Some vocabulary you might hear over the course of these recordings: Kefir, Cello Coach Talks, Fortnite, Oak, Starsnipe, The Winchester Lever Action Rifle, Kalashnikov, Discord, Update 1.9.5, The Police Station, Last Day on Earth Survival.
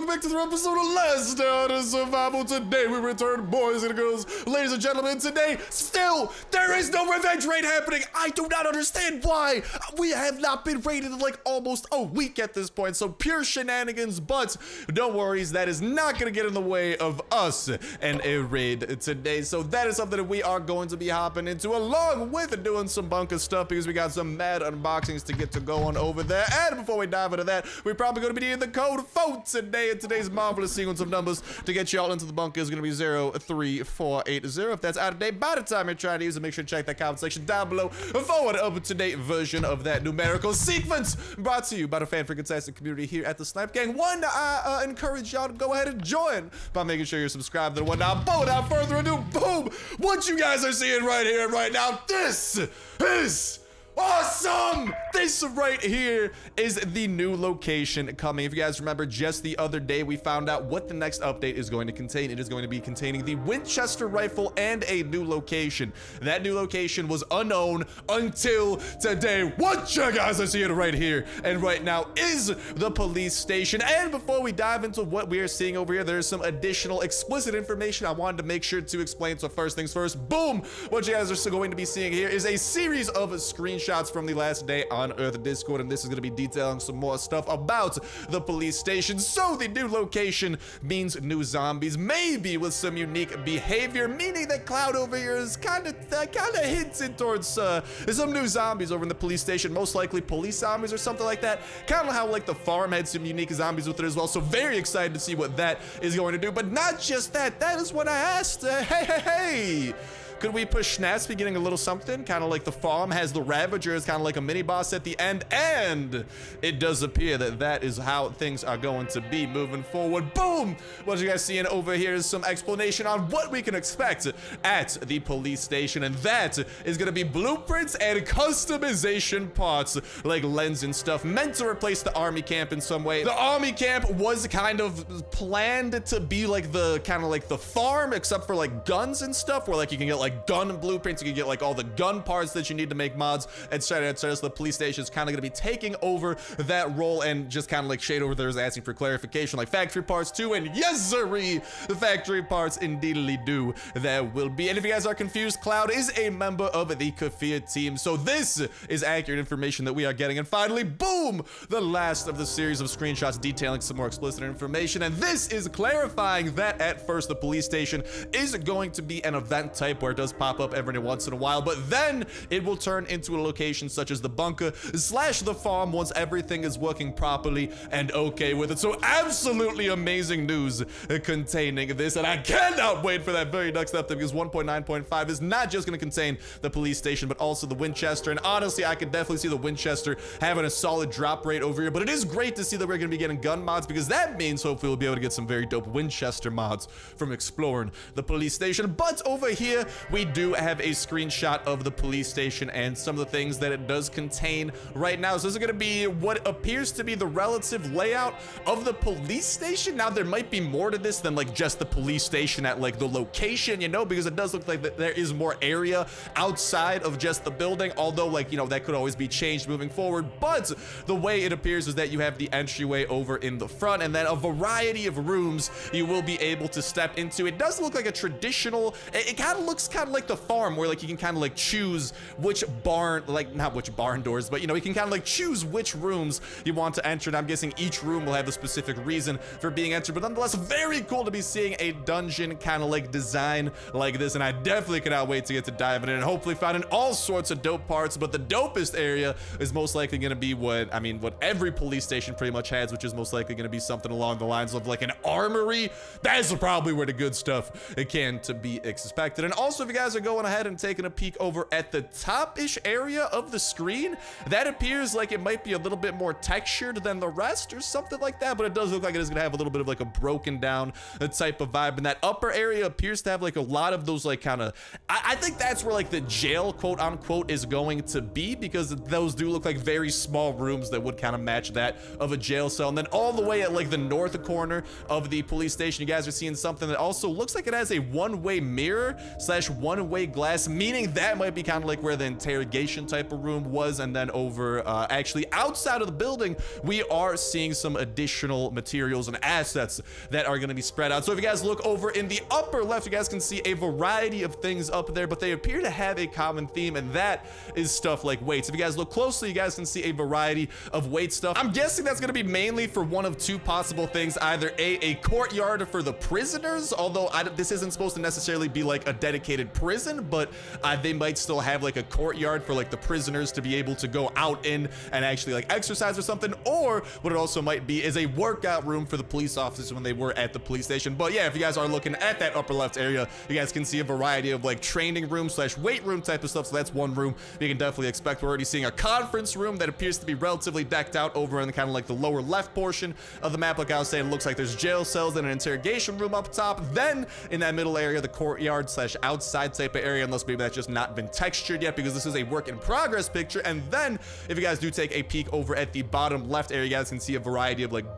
welcome back to another episode of Last Day on Earth Survival. Today we return, boys and girls, ladies and gentlemen. Today, still, there is no revenge raid happening. I do not understand why. We have not been raided in like almost a week at this point, so pure shenanigans, but don't worry, that is not gonna get in the way of us and a raid today. So that is something that we are going to be hopping into, along with doing some bunker stuff, because we got some mad unboxings to get to go on over there. And before we dive into that, we're probably gonna be needing the code FOAT today, and today's marvelous sequence of numbers to get y'all into the bunker is gonna be 03480. If that's out of date by the time you're trying to use it, make sure to check that comment section down below for an up-to-date version of that numerical sequence, brought to you by the fanfic enthusiastic community here at the Snipe Gang. One, I encourage y'all to go ahead and join by making sure you're subscribed and whatnot. But without further ado, boom! What you guys are seeing right here and right now, this is awesome! This right here is the new location coming. If you guys remember, just the other day we found out what the next update is going to contain. It is going to be containing the Winchester rifle and a new location. That new location was unknown until today. What you guys are seeing right here and right now is the police station. And before we dive into what we are seeing over here, there's some additional explicit information I wanted to make sure to explain. So first things first, boom! What you guys are going to be seeing here is a series of screenshots from the Last Day on Earth Discord, and this is going to be detailing some more stuff about the police station. So the new location means new zombies, maybe with some unique behavior, meaning that Cloud over here is kind of hinting towards some new zombies over in the police station, most likely police zombies or something like that. Kind of how like the farm had some unique zombies with it as well. So very excited to see what that is going to do. But not just that. That is what I asked. Hey. Could we push Snatsby getting a little something? Kind of like the farm has the Ravager, is kind of like a mini boss at the end. And it does appear that that is how things are going to be moving forward. Boom! What you guys seeing over here is some explanation on what we can expect at the police station. And that is going to be blueprints and customization parts like lens and stuff, meant to replace the army camp in some way. The army camp was kind of planned to be like the farm, except for like guns and stuff, where like you can get like gun blueprints, you can get like all the gun parts that you need to make mods, etc., etc. So the police station is kind of going to be taking over that role, and just kind of like Shade over there is asking for clarification, like factory parts too. And yes sirree, the factory parts indeedly do. There will be. And if you guys are confused, Cloud is a member of the Kefir team, so this is accurate information that we are getting. And finally, boom, the last of the series of screenshots detailing some more explicit information, and this is clarifying that at first the police station is going to be an event type where it does pop up every once in a while, but then it will turn into a location such as the bunker / the farm once everything is working properly and okay with it. So absolutely amazing news containing this, and I cannot wait for that very next update, because 1.9.5 is not just going to contain the police station but also the Winchester. And honestly, I could definitely see the Winchester having a solid drop rate over here, but it is great to see that we're going to be getting gun mods, because that means hopefully we'll be able to get some very dope Winchester mods from exploring the police station. But over here we do have a screenshot of the police station and some of the things that it does contain right now. So this is going to be what appears to be the relative layout of the police station. Now there might be more to this than like just the police station at like the location, you know, because it does look like that there is more area outside of just the building, although like, you know, that could always be changed moving forward. But the way it appears is that you have the entryway over in the front, and then a variety of rooms you will be able to step into. It does look like a traditional, it kind of looks kind of like the farm, where like you can kind of like choose which barn, like not which barn doors, but you know, you can kind of like choose which rooms you want to enter. And I'm guessing each room will have a specific reason for being entered, but nonetheless very cool to be seeing a dungeon kind of like design like this. And I definitely cannot wait to get to dive in and hopefully finding all sorts of dope parts. But the dopest area is most likely going to be what, I mean, what every police station pretty much has, which is most likely going to be something along the lines of like an armory. That's probably where the good stuff to be expected. And also, if you guys are going ahead and taking a peek over at the top-ish area of the screen, that appears like it might be a little bit more textured than the rest or something like that, but it does look like it is going to have a little bit of like a broken down type of vibe. And that upper area appears to have like a lot of those like kind of, I think that's where like the jail quote unquote is going to be, because those do look like very small rooms that would kind of match that of a jail cell. And then all the way at like the north corner of the police station, you guys are seeing something that also looks like it has a one-way mirror / one-way glass, meaning that might be kind of like where the interrogation type of room was. And then over actually outside of the building, we are seeing some additional materials and assets that are going to be spread out. So if you guys look over in the upper left, you guys can see a variety of things up there, but they appear to have a common theme, and that is stuff like weights. If you guys look closely, you guys can see a variety of weight stuff. I'm guessing that's going to be mainly for one of two possible things, either a courtyard for the prisoners, although this isn't supposed to necessarily be like a dedicated prison, but they might still have like a courtyard for like the prisoners to be able to go out in and actually like exercise or something. Or what it also might be is a workout room for the police officers when they were at the police station. But yeah, if you guys are looking at that upper left area, you guys can see a variety of like training room slash weight room type of stuff. So that's one room you can definitely expect. We're already seeing a conference room that appears to be relatively decked out over in the kind of like the lower left portion of the map. Like I was saying, it looks like there's jail cells and an interrogation room up top. Then in that middle area, the courtyard slash outside type of area, unless maybe that's just not been textured yet, because this is a work in progress picture. And then if you guys do take a peek over at the bottom left area, you guys can see a variety of like a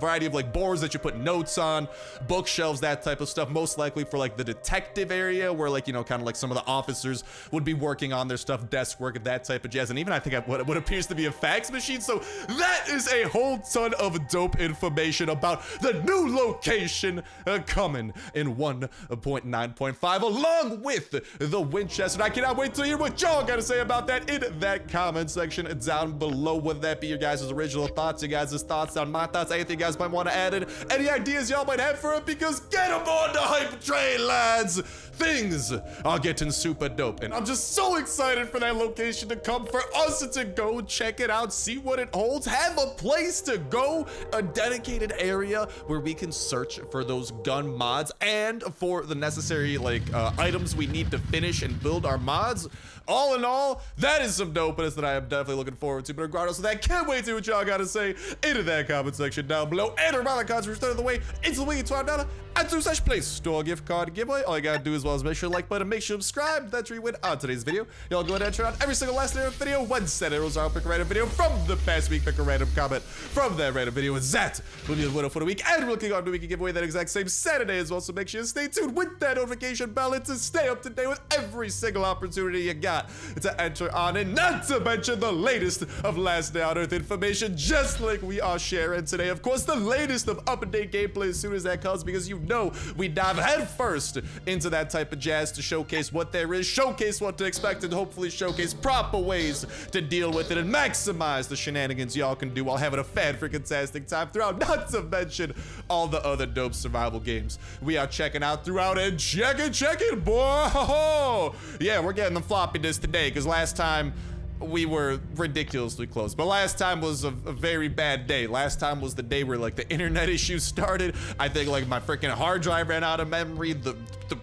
variety of like boards that you put notes on, bookshelves, that type of stuff, most likely for like the detective area where like, you know, kind of like some of the officers would be working on their stuff, desk work, that type of jazz. And even I think what appears to be a fax machine. So that is a whole ton of dope information about the new location coming in 1.9.5 along with the Winchester. And I cannot wait to hear what y'all got to say about that in that comment section down below. Would that be your guys' original thoughts, you guys' thoughts on my thoughts, anything you guys might want to add in, any ideas y'all might have for it? Because get them on the hype train, lads! Things are getting super dope, and I'm just so excited for that location to come, for us to go check it out, see what it holds, have a place to go, a dedicated area where we can search for those gun mods and for the necessary like items we need to finish and build our mods. All in all, that is some dopeness that I am definitely looking forward to. But regardless of that, can't wait to hear what y'all gotta say into that comment section down below. And remember, the content of the way, it's the week at $12. I do such place store gift card giveaway. All you gotta do as well is make sure to like button, make sure to subscribe. That's where you win on today's video. Y'all go ahead and turn on every single last arrow video. One set arrows are, I'll pick a random video from the past week, pick a random comment from that random video, and that will be the winner for the week. And we're looking on the weekly giveaway that exact same Saturday as well. So make sure to stay tuned with that notification bell to stay up to date with every single opportunity you got to enter on, and not to mention the latest of Last Day on Earth information, just like we are sharing today. Of course, the latest of update gameplay as soon as that comes, because you know we dive headfirst into that type of jazz to showcase what there is, showcase what to expect, and hopefully showcase proper ways to deal with it and maximize the shenanigans y'all can do while having a fan freaking tastic time throughout, not to mention all the other dope survival games we are checking out throughout. And check it, boy. Yeah, we're getting the floppy disk today, because last time we were ridiculously close, but last time was a very bad day. Last time was the day where like the internet issues started. I think like my freaking hard drive ran out of memory. The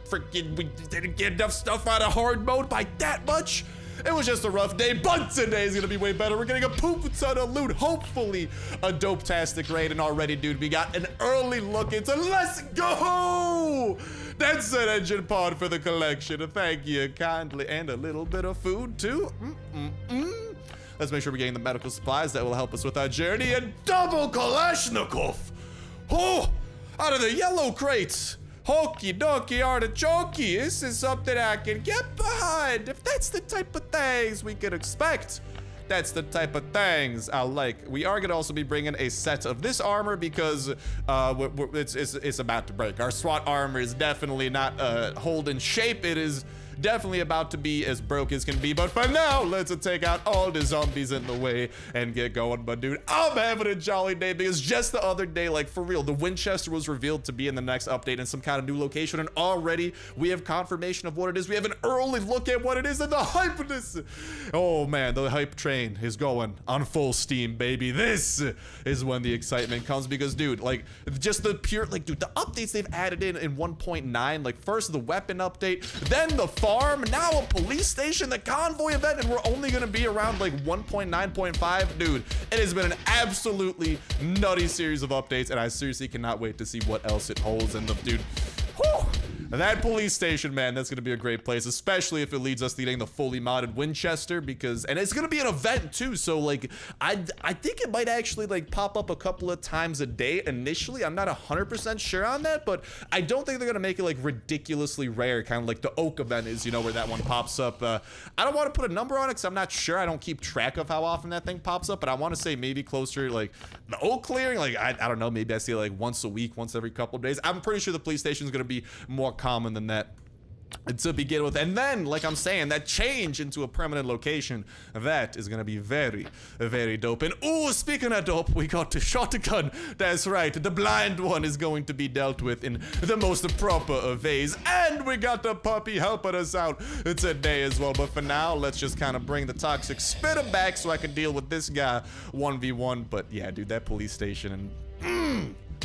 freaking, we didn't get enough stuff out of hard mode by that much. It was just a rough day, but today is gonna be way better. We're getting a poop ton of loot, hopefully a dope-tastic raid, and already, dude, we got an early look into Let's Go! That's an engine pod for the collection. Thank you kindly, and a little bit of food, too. Let's make sure we're getting the medical supplies that will help us with our journey, and double Kalashnikov! Oh, out of the yellow crates! Hokey dokey artichokey, this is something I can get behind. If that's the type of things we could expect, that's the type of things I like. We are gonna also be bringing a set of this armor because it's about to break. Our SWAT armor is definitely not holding shape. It is definitely about to be as broke as can be, but for now, let's take out all the zombies in the way and get going. But dude, I'm having a jolly day, because just the other day, like for real, the Winchester was revealed to be in the next update in some kind of new location, and already we have confirmation of what it is. We have an early look at what it is, and the hypeness. Oh man, the hype train is going on full steam, baby. This is when the excitement comes, because dude, like just the pure, like dude, the updates they've added in 1.9, like first the weapon update, then the farm, now a police station, the convoy event, and we're only gonna be around like 1.9.5. dude, it has been an absolutely nutty series of updates, and I seriously cannot wait to see what else it holds. And the dude, whew, Now that police station, man, that's gonna be a great place, especially if it leads us to getting the fully modded Winchester, because, and it's gonna be an event too, so like, I think it might actually like pop up a couple of times a day initially. I'm not 100% sure on that, but I don't think they're gonna make it like ridiculously rare, kind of like the Oak event is, you know, where that one pops up. I don't want to put a number on it because I'm not sure. I don't keep track of how often that thing pops up, but I want to say maybe closer like the Oak clearing, like I don't know, maybe I see like once a week, once every couple of days. I'm pretty sure the police station is going to be more common than that to begin with, and then like I'm saying, that change into a permanent location, that is gonna be very, very dope. And ooh, speaking of dope, we got the shotgun. That's right, the blind one is going to be dealt with in the most proper of ways, and we got the puppy helping us out today as well. But for now, let's just kind of bring the toxic spitter back so I can deal with this guy 1v1. But yeah, dude, that police station and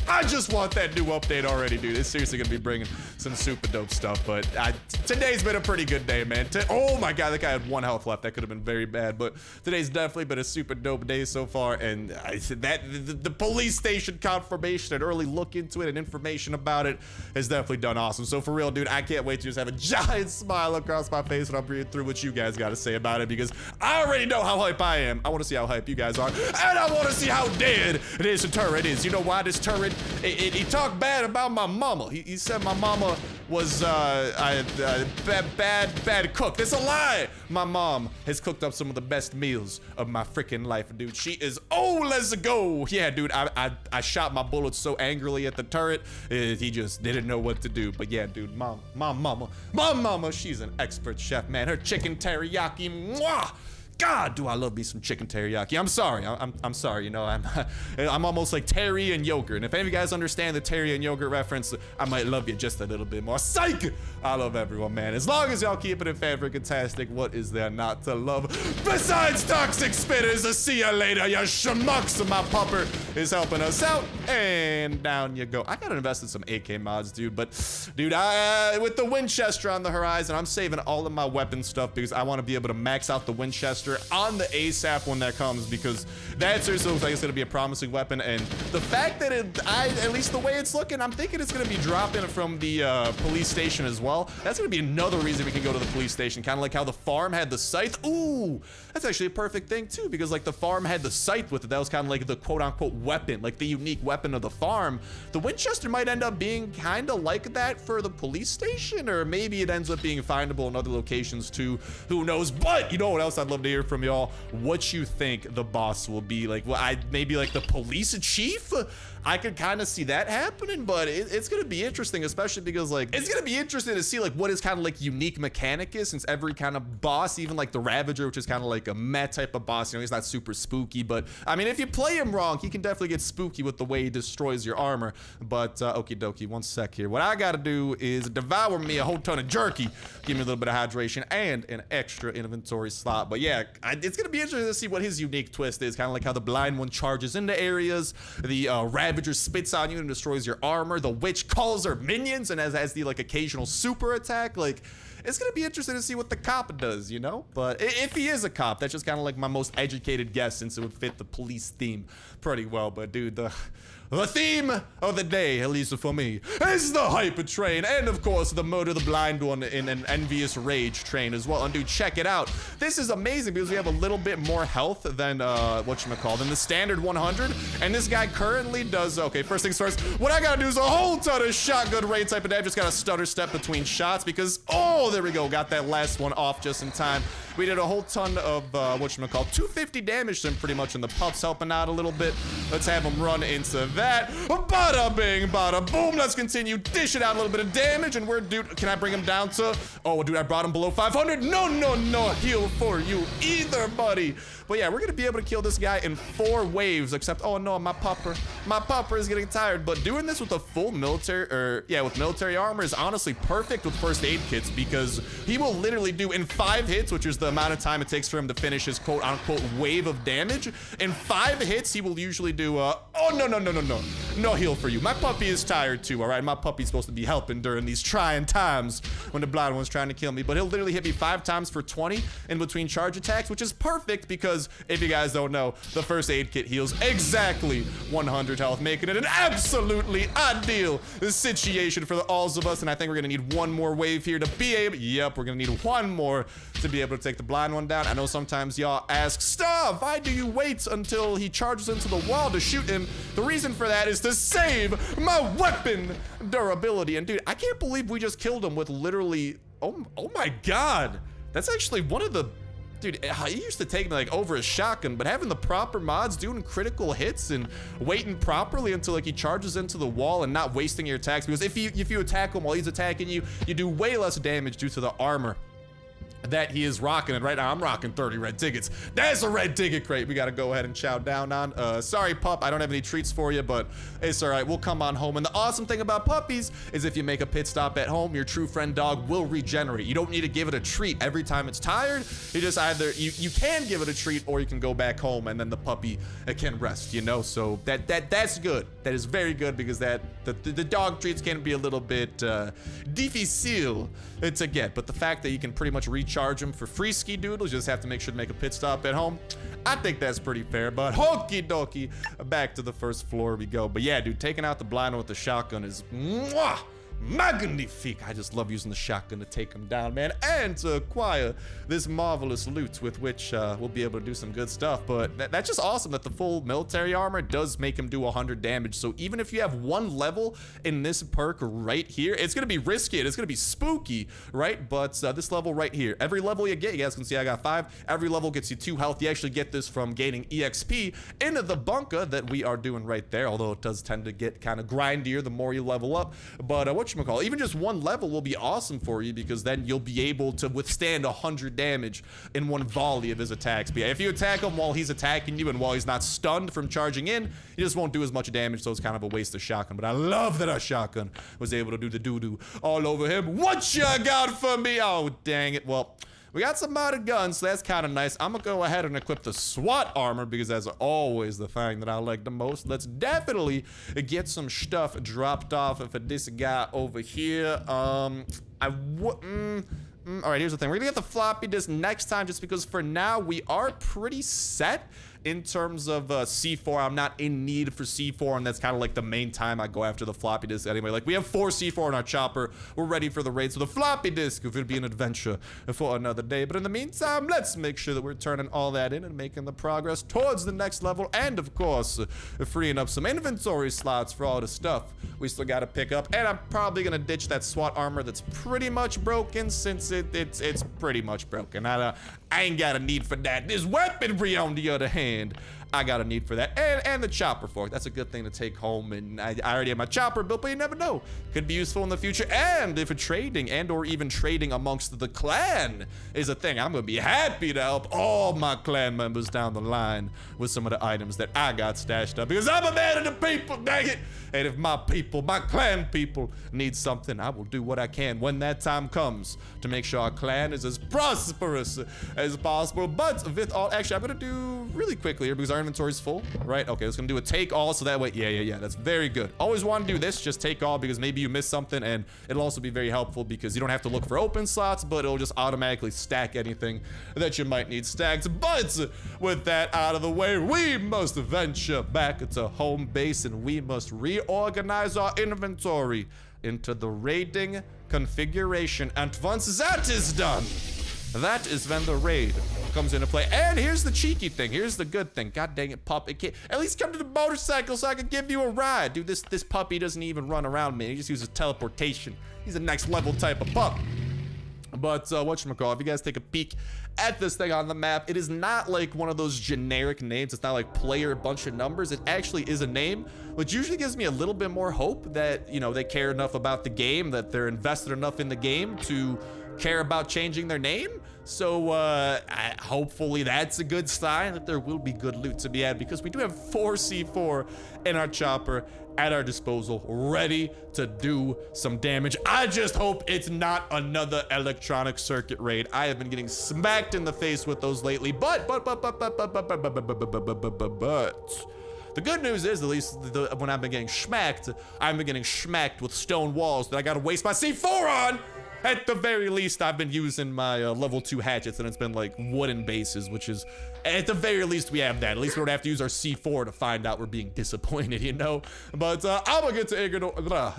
I just want that new update already, dude. It's seriously gonna be bringing some super dope stuff. But today's been a pretty good day, man. Oh my god, that guy had one health left. That could have been very bad, but today's definitely been a super dope day so far. And I said that the police station confirmation, an early look into it, and information about it has definitely done awesome. So for real, dude, I can't wait to just have a giant smile across my face when I'm reading through what you guys gotta say about it, because I already know how hype I am. I want to see how hype you guys are, and I want to see how dead this turret is. You know why? This turret, he talked bad about my mama. He said my mama was bad cook. That's a lie. My mom has cooked up some of the best meals of my freaking life, dude. She is, oh, let's go. Yeah, dude, I shot my bullets so angrily at the turret, he just didn't know what to do. But yeah, dude, my mama, she's an expert chef, man. Her chicken teriyaki, mwah! God, do I love me some chicken teriyaki. I'm sorry, I'm sorry, you know, I'm almost like terry and yogurt, and if any of you guys understand the terry and yogurt reference, I might love you just a little bit more. Psych! I love everyone, man, as long as y'all keep it in fantastic. What is there not to love besides toxic spitters? I'll see you later, you schmucks. My pupper is helping us out, and down you go. I gotta invest in some AK mods, dude, but dude, with the Winchester on the horizon, I'm saving all of my weapon stuff because I want to be able to max out the Winchester on the ASAP when that comes, because that seriously looks like it's gonna be a promising weapon. And the fact that at least the way it's looking, I'm thinking it's gonna be dropping from the police station as well. That's gonna be another reason we can go to the police station, kind of like how the farm had the scythe. Ooh, that's actually a perfect thing too, because like the farm had the scythe with it. That was kind of like the quote-unquote weapon, like the unique weapon of the farm. The Winchester might end up being kind of like that for the police station, or maybe it ends up being findable in other locations too, who knows. But you know what else I'd love to hear from y'all? What you think the boss will be like? Well, maybe like the police chief. I could kind of see that happening, but it's gonna be interesting, especially because like it's gonna be interesting to see like what is kind of like unique mechanic is, since every kind of boss, even like the Ravager, which is kind of like a mad type of boss, you know, he's not super spooky, but I mean, if you play him wrong, he can definitely get spooky with the way he destroys your armor. But okie dokie, one sec here. What I gotta do is devour me a whole ton of jerky, give me a little bit of hydration and an extra inventory slot. But yeah, it's gonna be interesting to see what his unique twist is, kind of like how the blind one charges into areas, the Ravager spits on you and destroys your armor, the witch calls her minions and has the like occasional super attack. Like, it's gonna be interesting to see what the cop does, you know? But if he is a cop, that's just kind of like my most educated guess, since it would fit the police theme pretty well. But dude, the theme of the day, at least for me, is the hyper train, and of course the murder the blind one in an envious rage train as well. And dude, check it out. This is amazing because we have a little bit more health than than the standard 100, and this guy currently does. Okay, first things first, what I gotta do is a whole ton of shotgun raid type of day. I've just gotta stutter step between shots because, oh, there we go, got that last one off just in time. We did a whole ton of 250 damage to him pretty much, and the pups helping out a little bit. Let's have him run into that. Bada bing, bada boom. Let's continue dishing out a little bit of damage, and we're, dude, can I bring him down to? Oh, dude, I brought him below 500. No heal for you either, buddy. But yeah, we're gonna be able to kill this guy in 4 waves, except, oh no, my pupper is getting tired. But doing this with a full military, with military armor is honestly perfect with first aid kits, because he will literally do in 5 hits, which is the amount of time it takes for him to finish his quote unquote wave of damage. In 5 hits, he will usually do oh, no. No heal for you. My puppy is tired too, all right? My puppy's supposed to be helping during these trying times when the blind one's trying to kill me, but he'll literally hit me 5 times for 20 in between charge attacks, which is perfect because if you guys don't know, the first aid kit heals exactly 100 health, making it an absolutely ideal situation for the alls of us. And I think we're gonna need one more wave here to be able, yep, we're gonna need one more to be able to take the blind one down. I know sometimes y'all ask, Star, why do you wait until he charges into the wall to shoot him? The reason for that is to save my weapon durability. And dude, I can't believe we just killed him with literally, oh my God. That's actually one of the, dude, it used to take me like over a shotgun, but having the proper mods, doing critical hits and waiting properly until like he charges into the wall and not wasting your attacks, because if you attack him while he's attacking you, you do way less damage due to the armor that he is rocking. And right now I'm rocking 30 red tickets. That's a red ticket crate we got to go ahead and chow down on. Sorry pup, I don't have any treats for you, but it's all right, we'll come on home. And the awesome thing about puppies is if you make a pit stop at home, your true friend dog will regenerate. You don't need to give it a treat every time it's tired. You just either you can give it a treat, or you can go back home and then the puppy can rest, you know. So that's good. That is very good, because the dog treats can be a little bit difficile to get, but the fact that you can pretty much recharge them for free ski doodles, you just have to make sure to make a pit stop at home. I think that's pretty fair, but hokey dokey, back to the first floor we go. But yeah, dude, taking out the blind with the shotgun is mwah, magnifique. I just love using the shotgun to take him down, man, and to acquire this marvelous loot with which we'll be able to do some good stuff. But that's just awesome that the full military armor does make him do 100 damage. So even if you have one level in this perk right here, it's gonna be risky and it's gonna be spooky, right? But this level right here, every level you get, you guys can see I got 5, every level gets you 2 health. You actually get this from gaining EXP into the bunker that we are doing right there, although it does tend to get kind of grindier the more you level up. But whatchamacallit, even just one level will be awesome for you, because then you'll be able to withstand 100 damage in one volley of his attacks. But yeah, if you attack him while he's attacking you and while he's not stunned from charging in, you just won't do as much damage, so it's kind of a waste of shotgun. But I love that our shotgun was able to do the doo-doo all over him. What you got for me? Oh, dang it. Well, we got some modded guns, so that's kind of nice. I'm gonna go ahead and equip the SWAT armor, because that's always the thing that I like the most. Let's definitely get some stuff dropped off for this guy over here. All right, here's the thing. We're gonna get the floppy disk next time, just because for now we are pretty set in terms of C4. I'm not in need for C4, and that's kind of like the main time I go after the floppy disk anyway. Like, we have 4 C4 in our chopper. We're ready for the raid, so the floppy disk will be an adventure for another day. But in the meantime, let's make sure that we're turning all that in and making the progress towards the next level, and of course freeing up some inventory slots for all the stuff we still got to pick up. And I'm probably gonna ditch that SWAT armor that's pretty much broken, since it's pretty much broken. I ain't got a need for that. This weaponry, on the other hand, I got a need for that. And the chopper fork, that's a good thing to take home. And I already have my chopper built, but you never know, could be useful in the future. And if trading and or even trading amongst the clan is a thing, I'm gonna be happy to help all my clan members down the line with some of the items that I got stashed up, because I'm a man of the people, dang it. And if my people, my clan people, need something, I will do what I can when that time comes to make sure our clan is as prosperous as possible. But with all, actually, I'm gonna do really quickly here, because our inventory is full, right? Okay, it's gonna do a take all, so that way, yeah, that's very good. Always want to do this, just take all, because maybe you miss something, and it'll also be very helpful because you don't have to look for open slots, but it'll just automatically stack anything that you might need stacked. But with that out of the way, we must venture back to home base, and we must reorganize our inventory into the raiding configuration. And once that is done, that is when the raid comes into play. And here's the cheeky thing, here's the good thing. God dang it, pup, it can't, at least come to the motorcycle so I can give you a ride. Dude, this puppy doesn't even run around, man. He just uses teleportation. He's a next level type of pup. But whatchamacallit, if you guys take a peek at this thing on the map, it is not like one of those generic names. It's not like player, bunch of numbers. It actually is a name, which usually gives me a little bit more hope that, you know, they care enough about the game, that they're invested enough in the game to care about changing their name. So hopefully that's a good sign that there will be good loot to be had, because we do have 4 C4 in our chopper at our disposal, ready to do some damage. I just hope it's not another electronic circuit raid. I have been getting smacked in the face with those lately, but the good news is, at least when I've been getting smacked, I've been getting smacked with stone walls that I gotta waste my C4 on. At the very least, I've been using my level 2 hatchets, and it's been like wooden bases, which is, at the very least, we have that. At least we don't have to use our C4 to find out we're being disappointed, you know? But I'm gonna get to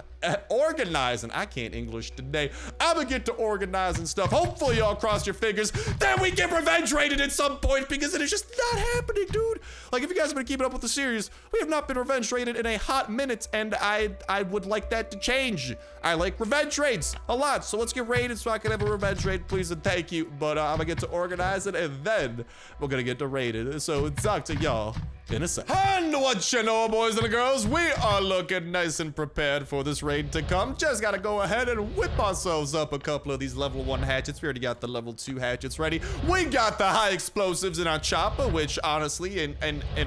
organizing. I can't English today. I'm gonna get to organizing stuff. Hopefully, y'all cross your fingers that we get revenge raided at some point, because it is just not happening, dude. Like, if you guys have been keeping up with the series, we have not been revenge raided in a hot minute, and I would like that to change. I like revenge raids a lot, so let's get raided so I can have a revenge raid, please and thank you. But I'm gonna get to organize it, and then we're gonna get to raided. So it's up to y'all in a sec. And what you know, boys and girls, we are looking nice and prepared for this raid to come. Just gotta go ahead and whip ourselves up a couple of these level 1 hatchets. We already got the level 2 hatchets ready. We got the high explosives in our chopper, which honestly in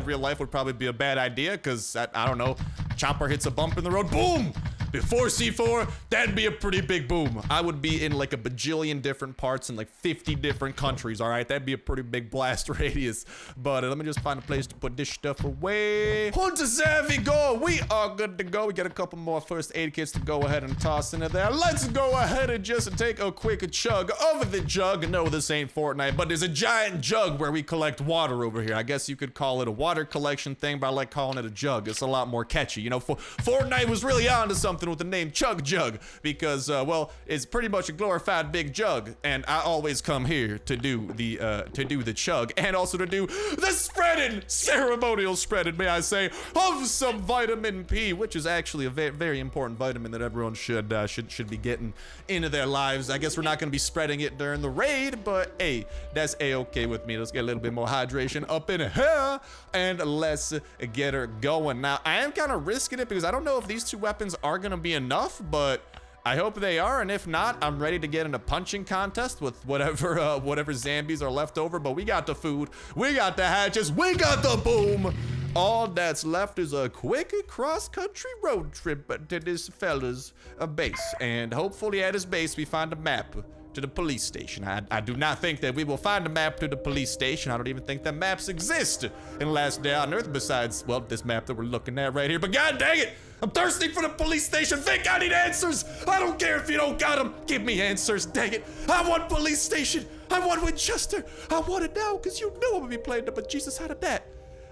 real life would probably be a bad idea, because I don't know, chopper hits a bump in the road, boom! Before C4, that'd be a pretty big boom. I would be in like a bajillion different parts in like 50 different countries, all right? That'd be a pretty big blast radius. But let me just find a place to put this stuff away. Hunters, there we go. We are good to go. We got a couple more first aid kits to go ahead and toss into there. Let's go ahead and just take a quick chug over the jug. No, this ain't Fortnite, but there's a giant jug where we collect water over here. I guess you could call it a water collection thing, but I like calling it a jug. It's a lot more catchy. You know, Fortnite was really on to something with the name Chug Jug, because well, it's pretty much a glorified big jug, and I always come here to do the chug, and also to do the spreading, ceremonial spreading, may I say, of some vitamin P, which is actually a very important vitamin that everyone should be getting into their lives. I guess we're not going to be spreading it during the raid, but hey, that's a-okay with me. Let's get a little bit more hydration up in here, and let's get her going. Now, I am kind of risking it because I don't know if these two weapons are gonna be enough, but I hope they are, and if not, I'm ready to get in a punching contest with whatever whatever zombies are left over. But we got the food, we got the hatches, we got the boom. All that's left is a quick cross-country road trip to this fella's base, and hopefully at his base we find a map to the police station. I do not think that we will find a map to the police station. I don't even think that maps exist in Last Day on Earth, besides, well, this map that we're looking at right here. But god dang it, I'm thirsty for the police station. Vic, I need answers. I don't care if you don't got them. Give me answers, dang it. I want police station. I want Winchester. I want it now, because you knew I'm gonna be playing it, but Jesus, how did that?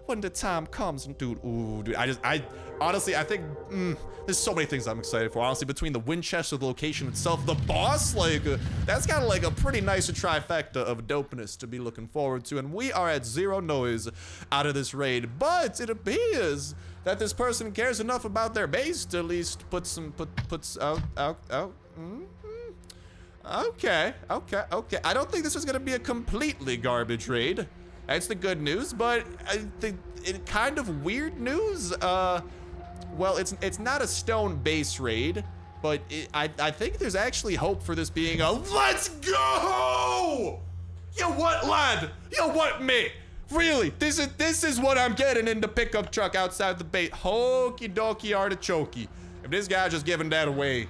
When the time comes, dude, ooh, dude, I honestly, I think, there's so many things I'm excited for, honestly, between the Winchester, the location itself, the boss, like, that's kind of like a pretty nice trifecta of dopeness to be looking forward to, and we are at 0 noise out of this raid, but it appears that this person cares enough about their base to at least put some, puts out, okay, I don't think this is gonna be a completely garbage raid. That's the good news, but I think it kind of weird news. Well, it's not a stone base raid, but I think there's actually hope for this being a let's go. You what, lad? You what, mate? Really? This is what I'm getting in the pickup truck outside the bait. Hokey dokey artichokey. If this guy just giving that away,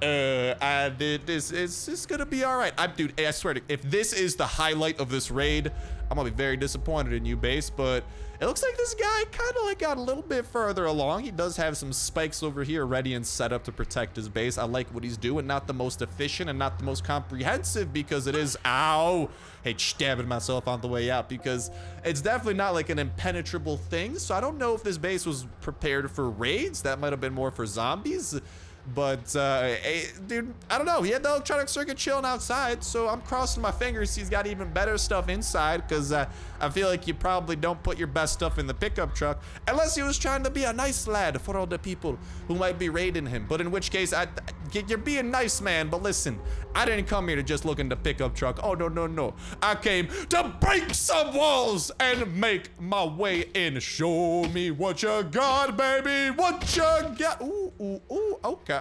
it's gonna be all right. Dude, I swear to you, if this is the highlight of this raid, I'm gonna be very disappointed in you, base. But it looks like this guy kind of like got a little bit further along. He does have some spikes over here ready and set up to protect his base. I like what he's doing. Not the most efficient and not the most comprehensive, because it is, ow, hate stabbing myself on the way out, because it's definitely not like an impenetrable thing. So I don't know if this base was prepared for raids. That might have been more for zombies. But, dude, I don't know. He had the electronic circuit chilling outside, so I'm crossing my fingers he's got even better stuff inside, because I feel like you probably don't put your best stuff in the pickup truck, unless he was trying to be a nice lad for all the people who might be raiding him. But in which case, you're being nice, man, but listen, I didn't come here to just look in the pickup truck. Oh, no, no, no. I came to break some walls and make my way in. Show me what you got, baby. What you got. Ooh, ooh, ooh.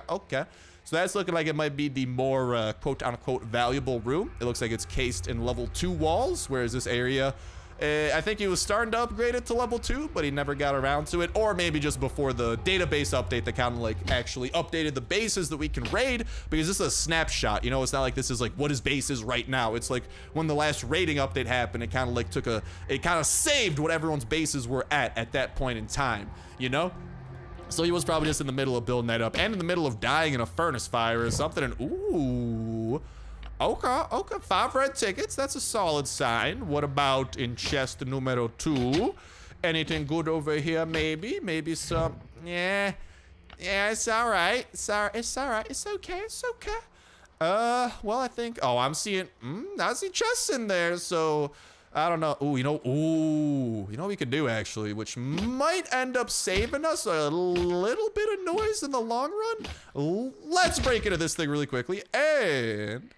Okay. So that's looking like it might be the more quote-unquote valuable room. It looks like it's cased in level 2 walls, whereas this area, I think he was starting to upgrade it to level 2, but he never got around to it. Or maybe just before the database update, they kind of like actually updated the bases that we can raid, because this is a snapshot. You know, it's not like this is like what his base is right now. It's like when the last raiding update happened, it kind of like took a, it kind of saved what everyone's bases were at that point in time, you know? So he was probably just in the middle of building that up and in the middle of dying in a furnace fire or something. And ooh, okay, 5 red tickets. That's a solid sign. What about in chest numero 2? Anything good over here? Maybe some, yeah, it's all right. It's okay, well, I think, oh, I'm seeing, I see chests in there. So I don't know. Ooh, you know what we could do actually, which might end up saving us a little bit of noise in the long run. Let's break into this thing really quickly and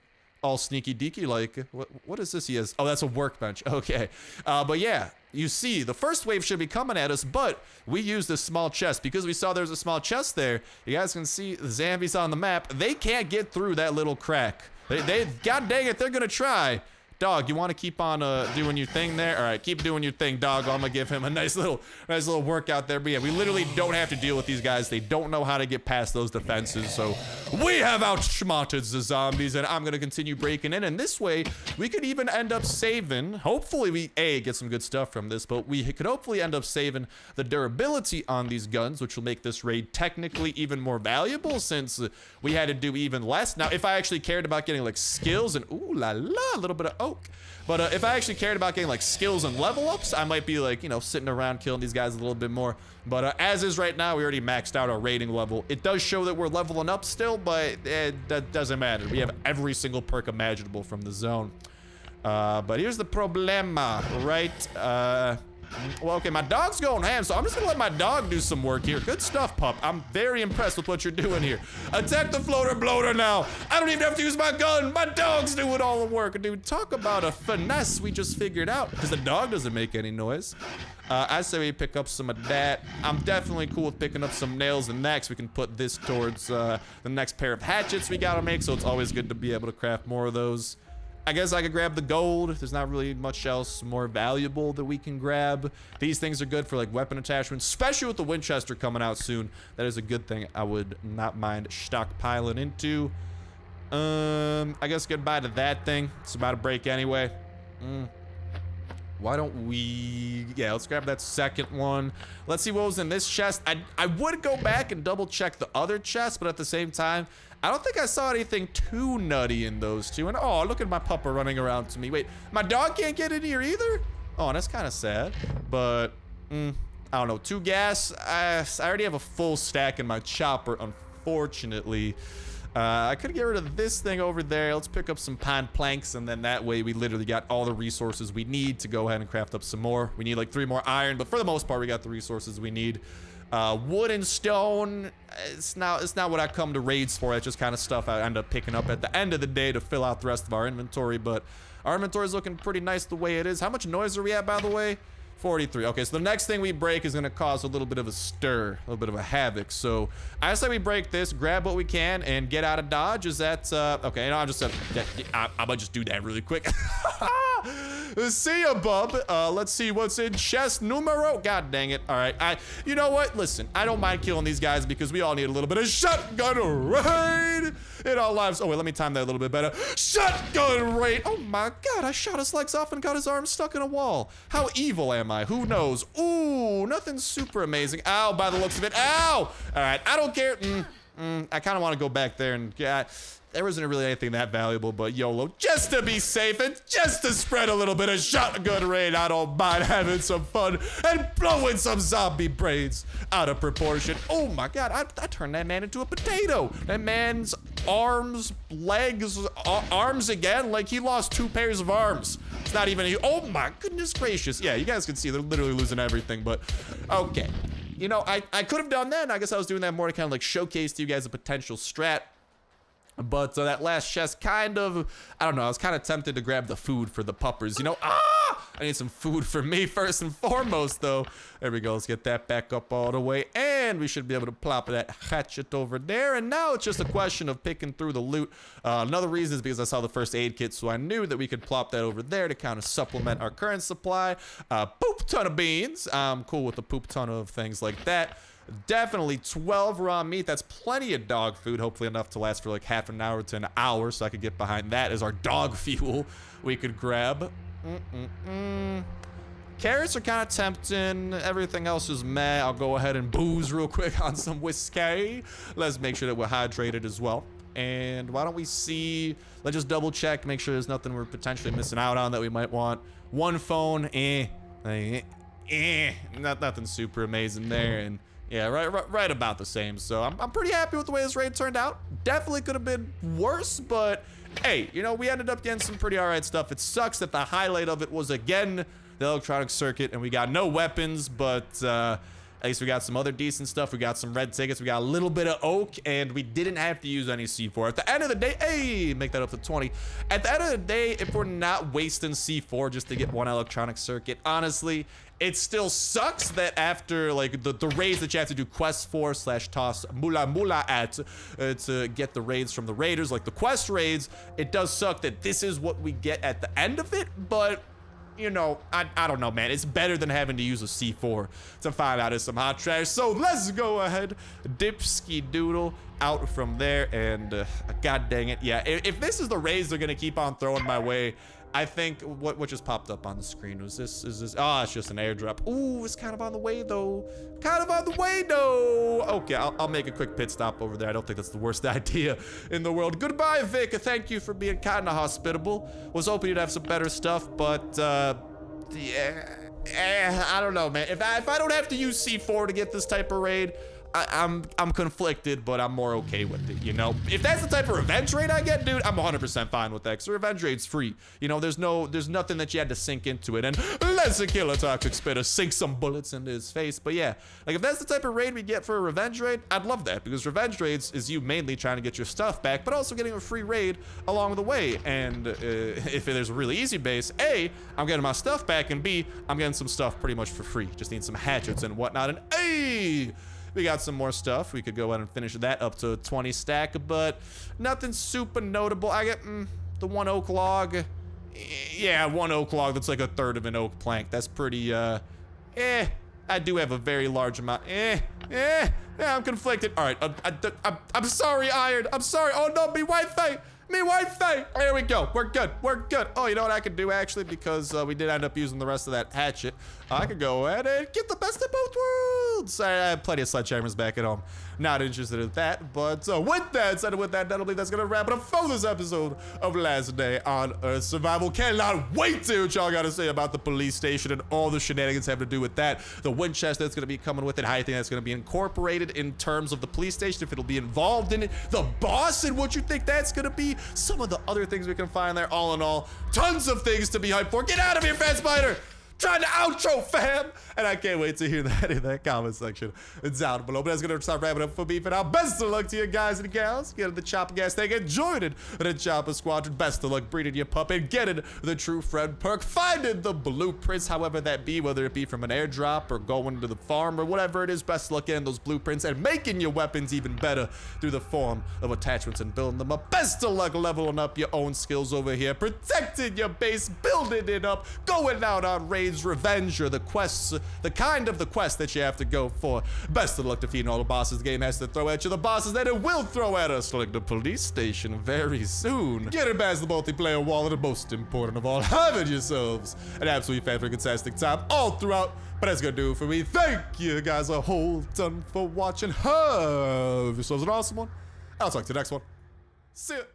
all sneaky deaky like, what is this he has? Oh, that's a workbench. Okay. But yeah, you see the first wave should be coming at us, but we used this small chest because we saw there's a small chest there. You guys can see the zombies on the map. They can't get through that little crack. They god dang it, they're gonna try. Dog, you want to keep on doing your thing there? All right, keep doing your thing, dog. I'm gonna give him a nice little workout there. But yeah, we literally don't have to deal with these guys. They don't know how to get past those defenses. So we have outschmotted the zombies, and I'm gonna continue breaking in. And this way, we could even end up saving. Hopefully, we get some good stuff from this, but we could hopefully end up saving the durability on these guns, which will make this raid technically even more valuable since we had to do even less. Now, if I actually cared about getting like skills and ooh la la, a little bit of. But if I actually cared about getting like skills and level ups, I might be like, you know, sitting around killing these guys a little bit more. But as is right now, we already maxed out our raiding level. It does show that we're leveling up still, but that doesn't matter. We have every single perk imaginable from the zone. But here's the problema, right? Well, okay, my dog's going ham, so I'm just gonna let my dog do some work here. Good stuff, pup. I'm very impressed with what you're doing here. Attack the floater bloater now. I don't even have to use my gun. My dog's doing all the work. Dude, talk about a finesse we just figured out, because the dog doesn't make any noise. I say we pick up some of that. I'm definitely cool with picking up some nails and that, 'cause we can put this towards the next pair of hatchets we gotta make, so it's always good to be able to craft more of those. I guess I could grab the gold. There's not really much else more valuable that we can grab. These things are good for like weapon attachments, especially with the Winchester coming out soon. That is a good thing I would not mind stockpiling into. I guess goodbye to that thing. It's about a break anyway. Why don't we, let's grab that second one. Let's see what was in this chest. I would go back and double check the other chest, but at the same time, I don't think I saw anything too nutty in those two. And oh, look at my puppa running around to me. Wait, my dog can't get in here either? Oh, that's kind of sad, but I don't know. 2 gas, I already have a full stack in my chopper, unfortunately. I could get rid of this thing over there. Let's pick up some pine planks, and then that way we literally got all the resources we need to go ahead and craft up some more. We need like 3 more iron, but for the most part, we got the resources we need. Wood and stone, it's not what I come to raids for. It's just kind of stuff I end up picking up at the end of the day to fill out the rest of our inventory, but our inventory is looking pretty nice the way it is. How much noise are we at, by the way? 43. Okay, so the next thing we break is going to cause a little bit of a stir, a little bit of a havoc. So I say we break this, grab what we can, and get out of dodge. Is that okay? No, I'm just I might just do that really quick. See ya, bub. Let's see what's in chest numero. God dang it! All right, you know what? Listen, I don't mind killing these guys because we all need a little bit of shotgun raid in our lives. Oh wait, let me time that a little bit better. Shotgun raid. Oh my God! I shot his legs off and got his arm stuck in a wall. How evil am I? Who knows? Ooh, nothing super amazing. Ow, by the looks of it. Ow! All right, I don't care. I kind of want to go back there and there wasn't really anything that valuable, but YOLO, just to be safe and just to spread a little bit of shotgun raid. I don't mind having some fun and blowing some zombie brains out of proportion. Oh my God, I turned that man into a potato. That man's arms, legs, arms again, like he lost 2 pairs of arms. It's not even, oh my goodness gracious. Yeah, you guys can see they're literally losing everything, but okay. You know, I could have done that, and I guess I was doing that more to kind of like showcase to you guys a potential strat. But that last chest kind of, I don't know, I was kind of tempted to grab the food for the puppers, you know. Ah, I need some food for me first and foremost, though. There we go. Let's get that back up all the way. And we should be able to plop that hatchet over there. And now it's just a question of picking through the loot. Another reason is because I saw the first aid kit, so I knew that we could plop that over there to kind of supplement our current supply. Poop ton of beans. I'm cool with the poop ton of things like that. Definitely 12 raw meat. That's plenty of dog food, hopefully enough to last for like half an hour to an hour, so I could get behind that as our dog fuel we could grab. Carrots are kind of tempting. Everything else is meh. I'll go ahead and booze real quick on some whiskey. Let's make sure that we're hydrated as well. And why don't we see, let's just double check, make sure there's nothing we're potentially missing out on that we might want. One phone, nothing super amazing there. And yeah, right about the same. So I'm pretty happy with the way this raid turned out. Definitely could have been worse, but hey, you know, we ended up getting some pretty all right stuff. It sucks that the highlight of it was, again, the electronic circuit, and we got no weapons, but at least we got some other decent stuff. We got some red tickets. We got a little bit of oak, and we didn't have to use any C4. At the end of the day, hey, make that up to 20. At the end of the day, if we're not wasting C4 just to get one electronic circuit, honestly, it still sucks that after like the raids that you have to do quests for slash toss mula at to get the raids from the raiders, like the quest raids, it does suck that this is what we get at the end of it. But you know, I don't know, man. It's better than having to use a C4 to find out it's some hot trash. So let's go ahead, dipski doodle out from there. And god dang it, yeah, if this is the raids they're gonna keep on throwing my way, I think what just popped up on the screen was this. Oh, it's just an airdrop. Ooh, it's kind of on the way though. Okay, I'll make a quick pit stop over there. I don't think that's the worst idea in the world. Goodbye, Vic. Thank you for being kind of hospitable. Was hoping you'd have some better stuff, but yeah, I don't know, man. If I don't have to use C4 to get this type of raid, I'm conflicted, but I'm more okay with it, you know? If that's the type of revenge raid I get, dude, I'm 100% fine with that, because revenge raid's free. You know, there's nothing that you had to sink into it. And let's kill a toxic spitter, sink some bullets into his face. But yeah, like if that's the type of raid we get for a revenge raid, I'd love that, because revenge raids is you mainly trying to get your stuff back, but also getting a free raid along the way. And if there's a really easy base, A, I'm getting my stuff back, and B, I'm getting some stuff pretty much for free. Just need some hatchets and whatnot, and A, we got some more stuff. We could go ahead and finish that up to 20 stack, but nothing super notable. I get the one oak log. Yeah, one oak log. That's like a third of an oak plank. That's pretty, I do have a very large amount. I'm conflicted. All right, I'm sorry, Iron. I'm sorry. Oh, no, me Wi-Fi. Me Wi-Fi. There we go. We're good. We're good. Oh, you know what I could do, actually, because we did end up using the rest of that hatchet. I could go ahead and get the best of both worlds. Sorry, I have plenty of sledgehammers back at home. Not interested in that, but with that said, I don't believe that's going to wrap it up for this episode of Last Day on Earth Survival. Cannot wait to hear what y'all got to say about the police station and all the shenanigans having to do with that. The Winchester that's going to be coming with it, how you think that's going to be incorporated in terms of the police station, if it'll be involved in it, the boss and what you think that's going to be, some of the other things we can find there. All in all, tons of things to be hyped for. Get out of here, Fat Spider! Trying to outro, fam, and I can't wait to hear that in that comment section down below. But that's gonna start wrapping up for me for now. Best of luck to you guys and gals. Get in the chopper gas tank and join it the chopper squadron. Best of luck breeding your pup and getting the true friend perk, finding the blueprints, however that be, whether it be from an airdrop or going to the farm or whatever it is. Best of luck getting those blueprints and making your weapons even better through the form of attachments and building them up. Best of luck leveling up your own skills over here, protecting your base, building it up, going out on raids, revenge, or the quests, the kind of the quest that you have to go for. Best of luck defeating all the bosses the game has to throw at you, the bosses that it will throw at us, like the police station very soon. Get it past the multiplayer wall, and most important of all, having yourselves an absolutely fantastic time all throughout. But that's gonna do it for me. Thank you guys a whole ton for watching. Have yourselves an awesome one. I'll talk to you next one. See ya.